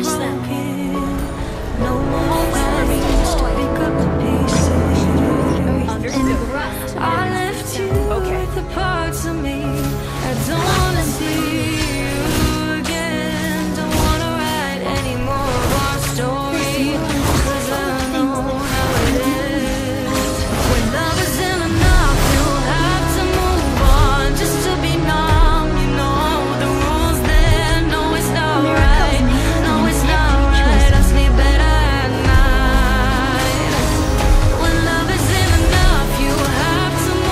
smash them. No one carries to pick up the pieces. Understood. I left you with the parts of me. I don't wanna see you again. Don't wanna write any more of our story, 'cause I know how it is. When love isn't enough, you'll have to move on just to be numb. You know the rules there. No, it's not right. No, it's not right. I sleep better at night. When love isn't enough, you'll have to move on.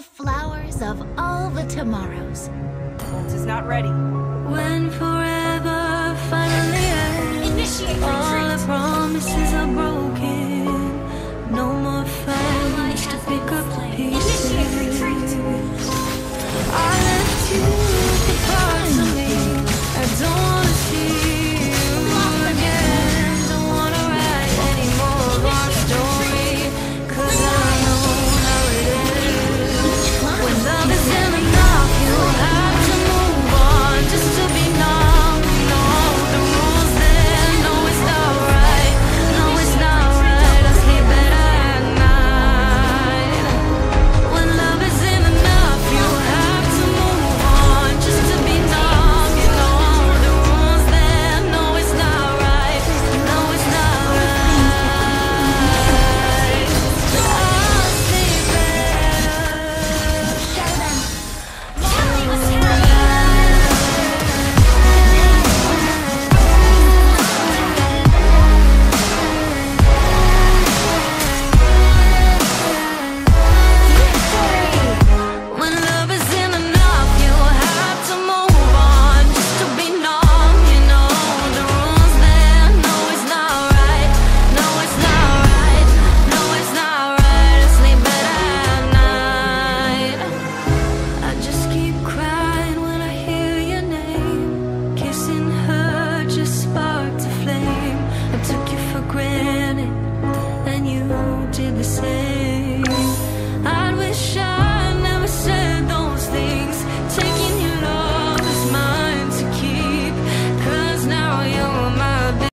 the flowers of all the tomorrows. Holtz is not ready. When for